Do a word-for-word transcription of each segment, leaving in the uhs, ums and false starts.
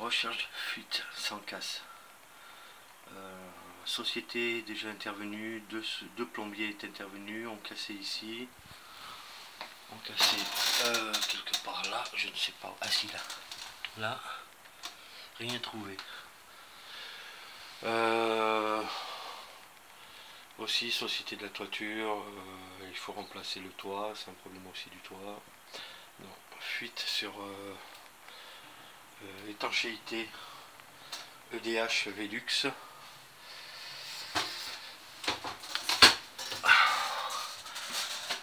Recherche fuite sans casse. Euh, société déjà intervenue, deux, deux plombiers étaient intervenus, ont cassé ici, ont cassé euh, quelque part là, je ne sais pas, ah si là, là, rien trouvé. Euh, aussi société de la toiture, euh, il faut remplacer le toit, c'est un problème aussi du toit. Non, fuite sur euh, euh, étanchéité, E D H, VELUX.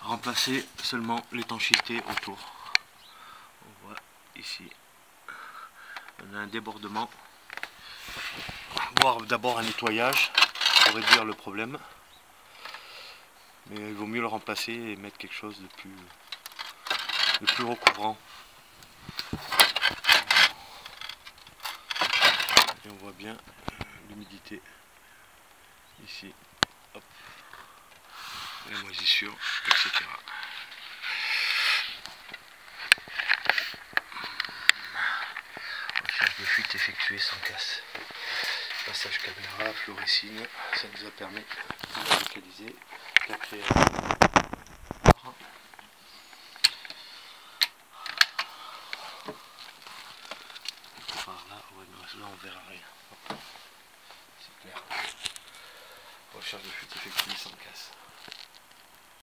Remplacer seulement l'étanchéité autour. On voit ici, on a un débordement, voire d'abord un nettoyage pour réduire le problème, mais il vaut mieux le remplacer et mettre quelque chose de plus, de plus recouvrant. Et on voit bien l'humidité ici. Hop. La moisissure, et cetera. Recherche de fuite effectuée sans casse. Passage caméra, fluorescine, ça nous a permis de localiser la création. Par là, ouais, non, là on verra rien. C'est clair. Recherche de fuite effectuée sans casse.